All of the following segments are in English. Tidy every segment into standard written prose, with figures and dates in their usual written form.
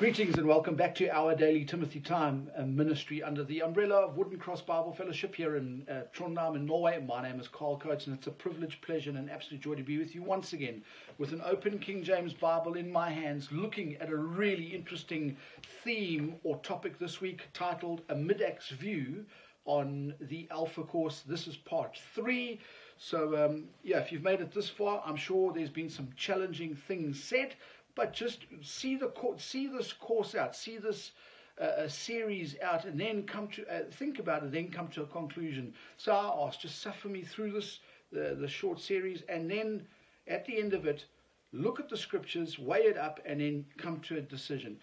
Greetings and welcome back to our daily Timothy Time ministry under the umbrella of Wooden Cross Bible Fellowship here in Trondheim in Norway. My name is Carl Coates, and it's a privilege, pleasure, and an absolute joy to be with you once again with an open King James Bible in my hands, looking at a really interesting theme or topic this week titled A Mid-Acts View on the Alpha Course. This is part 3. So if you've made it this far, I'm sure there's been some challenging things said. But just see this series out, and then think about it, then come to a conclusion. So I ask, just suffer me through this the short series, and then at the end of it, look at the scriptures, weigh it up, and then come to a decision.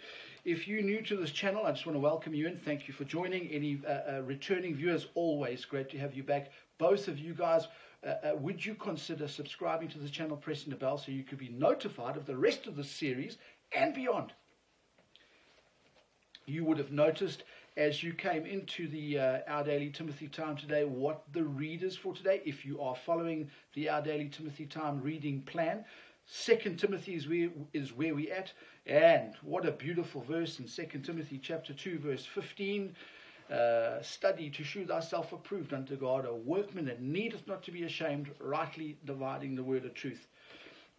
If you're new to this channel, I just want to welcome you and thank you for joining. Any returning viewers, always great to have you back. Both of you guys. Would you consider subscribing to the channel, pressing the bell so you could be notified of the rest of the series and beyond? You would have noticed as you came into the Our Daily Timothy Time today what the read is for today. If you are following the Our Daily Timothy Time reading plan, 2 Timothy is where we're at. And what a beautiful verse in 2 Timothy chapter 2 verse 15. Study to shew thyself approved unto God, a workman that needeth not to be ashamed, rightly dividing the word of truth.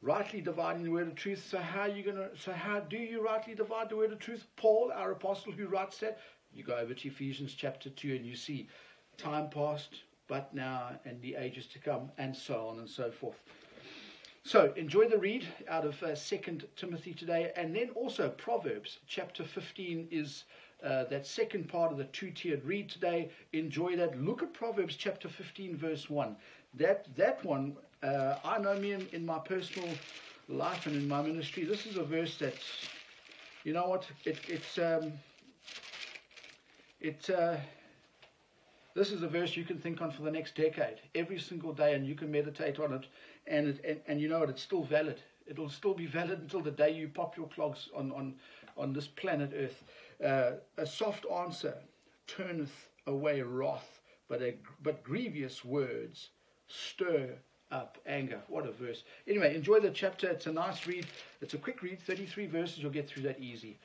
Rightly dividing the word of truth. So how do you rightly divide the word of truth? Paul, our apostle, who writes that. You go over to Ephesians chapter 2 and you see time past, but now, and the ages to come, and so on and so forth. So enjoy the read out of 2 Timothy today, and then also Proverbs chapter 15 is that second part of the two-tiered read today. Enjoy that. Look at Proverbs chapter 15 verse 1. That one, I know me in my personal life and in my ministry, this is a verse that, you know what, this is a verse you can think on for the next decade, every single day, and you can meditate on it, and you know what, it's still valid. It'll still be valid until the day you pop your clogs on this planet Earth. A soft answer turneth away wrath, but grievous words stir up anger. What a verse. Anyway, enjoy the chapter. It's a nice read. It's a quick read, 33 verses. You'll get through that easy.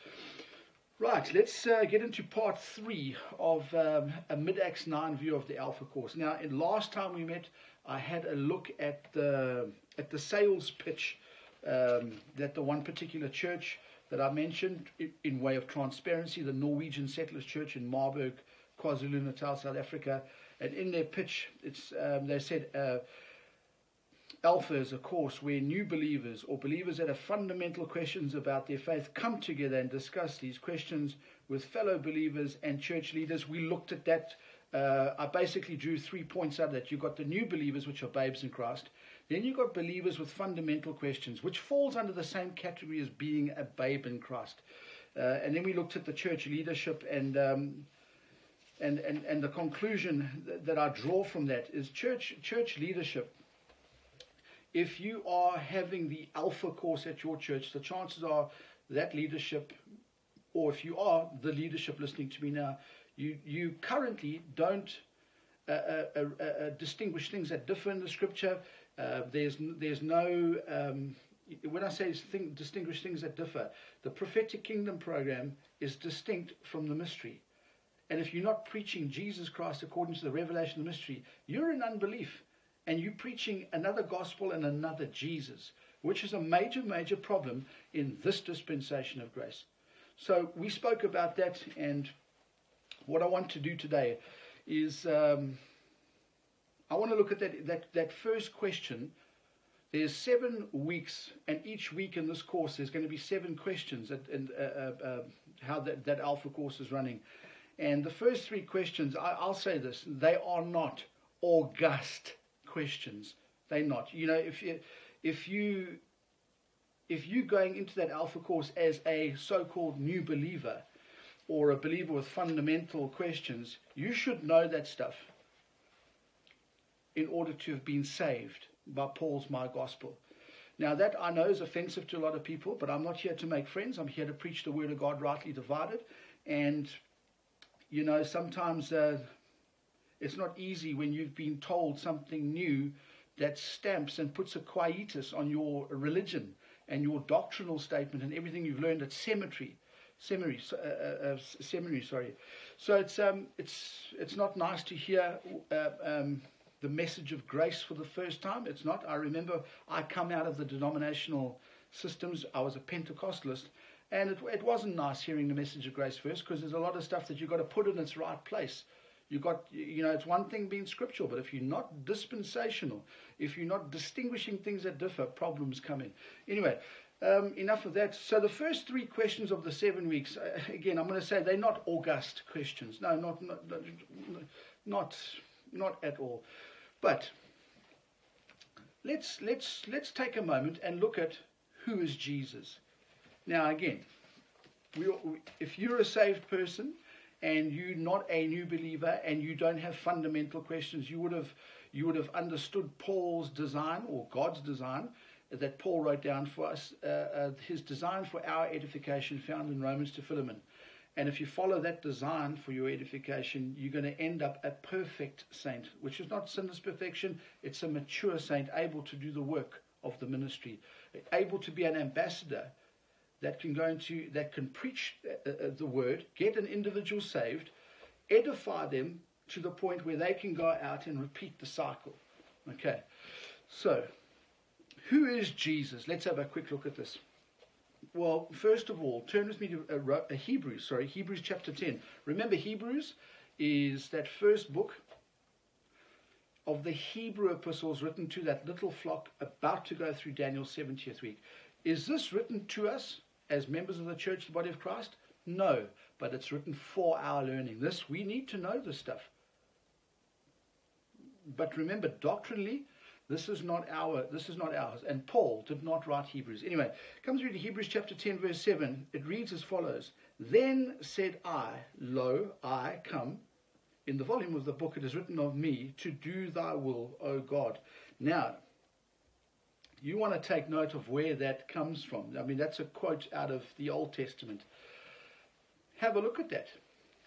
Right, let's get into part 3 of a Mid-Acts 9 view of the Alpha Course. Now, in last time we met, I had a look at the sales pitch that the one particular church that I mentioned, in way of transparency, the Norwegian Settlers Church in Marburg, KwaZulu-Natal, South Africa. And in their pitch, they said, Alpha is a course where new believers or believers that have fundamental questions about their faith come together and discuss these questions with fellow believers and church leaders. We looked at that. I basically drew 3 points out of that. You've got the new believers, which are babes in Christ. Then you've got believers with fundamental questions, which falls under the same category as being a babe in Christ. And then we looked at the church leadership, and the conclusion that I draw from that is church leadership. If you are having the Alpha Course at your church, the chances are that leadership, or if you are the leadership listening to me now, you currently don't distinguish things that differ in the Scripture. When I say distinguish things that differ, the prophetic kingdom program is distinct from the mystery. And if you're not preaching Jesus Christ according to the revelation of the mystery, you're in unbelief, and you're preaching another gospel and another Jesus, which is a major, major problem in this dispensation of grace. So we spoke about that, and what I want to do today is I want to look at that first question. There's 7 weeks, and each week in this course there's going to be 7 questions how that Alpha Course is running. And the first 3 questions, I'll say this, they are not august questions. They're not. You know, if you're going into that Alpha Course as a so-called new believer or a believer with fundamental questions, you should know that stuff in order to have been saved by Paul's My Gospel. Now, that I know is offensive to a lot of people, but I'm not here to make friends. I'm here to preach the Word of God rightly divided. And, you know, sometimes it's not easy when you've been told something new that stamps and puts a quietus on your religion and your doctrinal statement and everything you've learned at seminary. seminary. So it's not nice to hear the message of grace for the first time. It's not. I remember I come out of the denominational systems. I was a Pentecostalist, and it wasn't nice hearing the message of grace first, because there's a lot of stuff that you've got to put in its right place. It's one thing being scriptural, but if you're not dispensational, if you're not distinguishing things that differ, problems come in. Anyway, enough of that. So the first three questions of the 7 weeks, again, I'm going to say they're not august questions. No, not at all. But let's take a moment and look at who is Jesus. Now, again, if you're a saved person, and you're not a new believer, and you don't have fundamental questions, you would have understood Paul's design, or God's design, that Paul wrote down for us, his design for our edification found in Romans to Philemon. And if you follow that design for your edification, you're going to end up a perfect saint, which is not sinless perfection. It's a mature saint, able to do the work of the ministry, able to be an ambassador that can preach the word, get an individual saved, edify them to the point where they can go out and repeat the cycle. Okay, so who is Jesus? Let's have a quick look at this. Well, first of all, turn with me to Hebrews chapter 10. Remember, Hebrews is that first book of the Hebrew epistles written to that little flock about to go through Daniel's 70th week. Is this written to us as members of the church, the body of Christ? No, but it's written for our learning. We need to know this stuff. But remember, doctrinally, this is not ours. And Paul did not write Hebrews. Anyway, comes through to Hebrews chapter 10, verse 7. It reads as follows: Then said I, Lo, I come. In the volume of the book it is written of me, to do thy will, O God. Now, you want to take note of where that comes from. I mean, that's a quote out of the Old Testament. Have a look at that.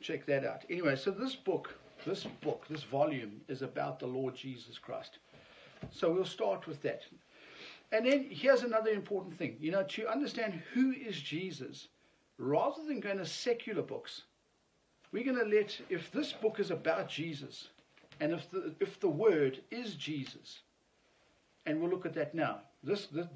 Check that out. Anyway, so this volume is about the Lord Jesus Christ. So we'll start with that. And then here's another important thing. To understand who is Jesus, rather than going to secular books, we're going to if this book is about Jesus, and if the word is Jesus, and we'll look at that now. This is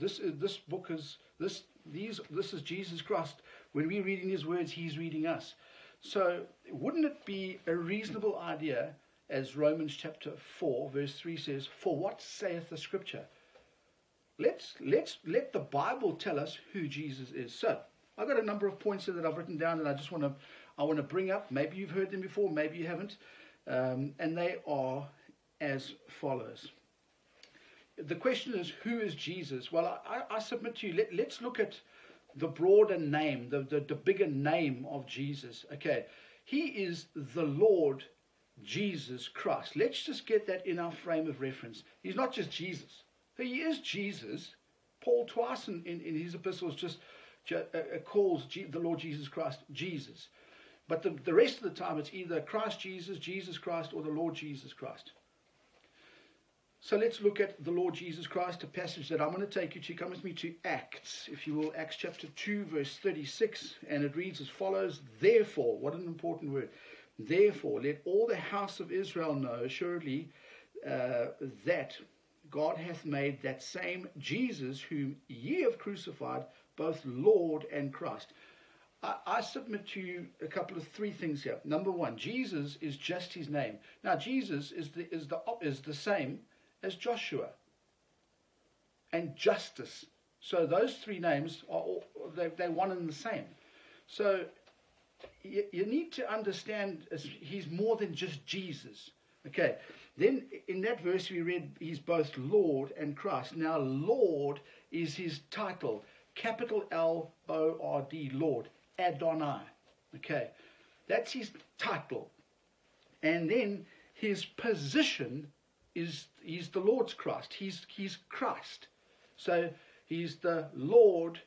Jesus Christ. When we're reading his words, he's reading us. So wouldn't it be a reasonable idea, as Romans chapter 4, verse 3 says, for what saith the scripture? Let the Bible tell us who Jesus is. So I've got a number of points here that I've written down, and I want to bring up. Maybe you've heard them before, maybe you haven't. And they are as follows. The question is, who is Jesus? Well, I submit to you, let's look at the broader name, the bigger name of Jesus. Okay, he is the Lord Jesus Christ. Let's just get that in our frame of reference. He's not just Jesus. He is Jesus. Paul twice in his epistles calls the Lord Jesus Christ Jesus. But the rest of the time, it's either Christ Jesus, Jesus Christ, or the Lord Jesus Christ. So let's look at the Lord Jesus Christ, a passage that I'm going to take you to. Come with me to Acts, if you will, Acts chapter 2, verse 36, and it reads as follows: Therefore, what an important word, therefore, let all the house of Israel know assuredly that God hath made that same Jesus whom ye have crucified, both Lord and Christ. I submit to you three things here. Number one, Jesus is just his name. Now, Jesus is the same as Joshua and Justice. So those three names are they're one and the same. So you need to understand he's more than just Jesus. Okay, then in that verse we read he's both Lord and Christ. Now, Lord is his title, capital L-O-R-D, Lord, Adonai. Okay, that's his title. And then his position is he's the Lord's Christ. He's Christ. So he's the Lord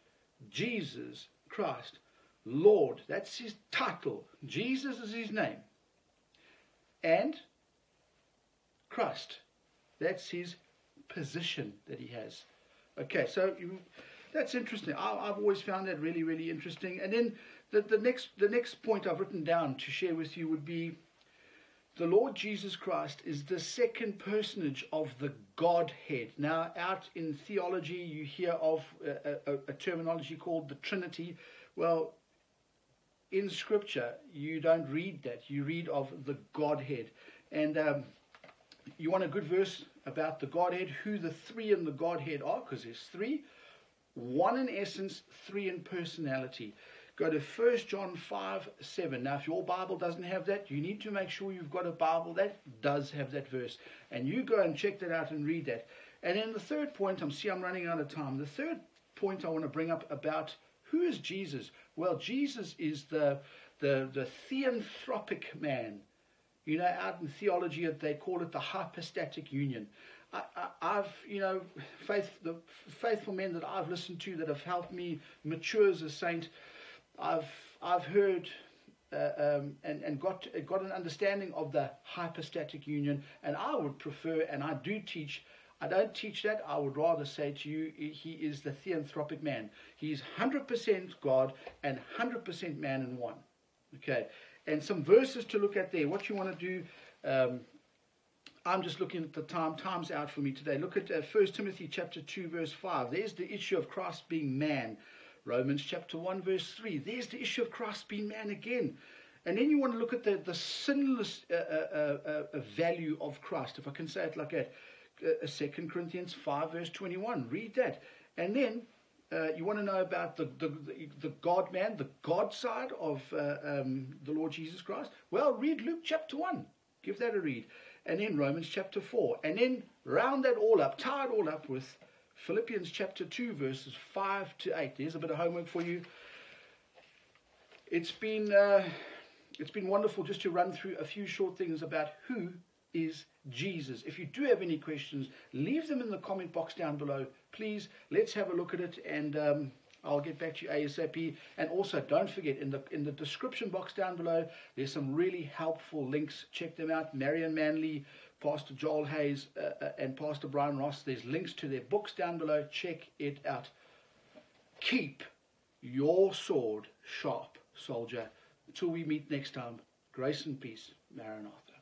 Jesus Christ. Lord, that's his title. Jesus is his name. And Christ, that's his position that he has. Okay, so that's interesting. I've always found that really, really interesting. And then The next point I've written down to share with you would be the Lord Jesus Christ is the second personage of the Godhead. Now, out in theology, you hear of a terminology called the Trinity. Well, in Scripture, you don't read that. You read of the Godhead. And you want a good verse about the Godhead, who the three in the Godhead are, because there's three. One in essence, three in personality. Go to 1 John 5, 7. Now, if your Bible doesn't have that, you need to make sure you've got a Bible that does have that verse. And you go and check that out and read that. And then the third point, I'm running out of time. The third point I want to bring up about who is Jesus? Well, Jesus is the theanthropic man. You know, out in theology, they call it the hypostatic union. I've, you know, the faithful men that I've listened to that have helped me mature as a saint, I've heard and got an understanding of the hypostatic union, and I would prefer, and I do teach, I don't teach that, I would rather say to you, he is the theanthropic man. He's 100% God and 100% man in one. Okay, and some verses to look at there. What you want to do, I'm just looking at the time. Time's out for me today. Look at 1 Timothy chapter 2, verse 5. There's the issue of Christ being man. Romans chapter 1, verse 3. There's the issue of Christ being man again. And then you want to look at the sinless value of Christ, if I can say it like that. 2 Corinthians 5, verse 21. Read that. And then you want to know about the God-man, the God side of the Lord Jesus Christ. Well, read Luke chapter 1. Give that a read. And then Romans chapter 4. And then round that all up, tie it all up with Philippians chapter 2, verses 5 to 8. There's a bit of homework for you. It's been wonderful just to run through a few short things about who is Jesus. If you do have any questions, leave them in the comment box down below. Please, let's have a look at it, and I'll get back to you ASAP. And also, don't forget, in the description box down below, there's some really helpful links. Check them out. Marion Manley, Pastor Joel Hayes, and Pastor Brian Ross. There's links to their books down below. Check it out. Keep your sword sharp, soldier. Until we meet next time, grace and peace. Maranatha.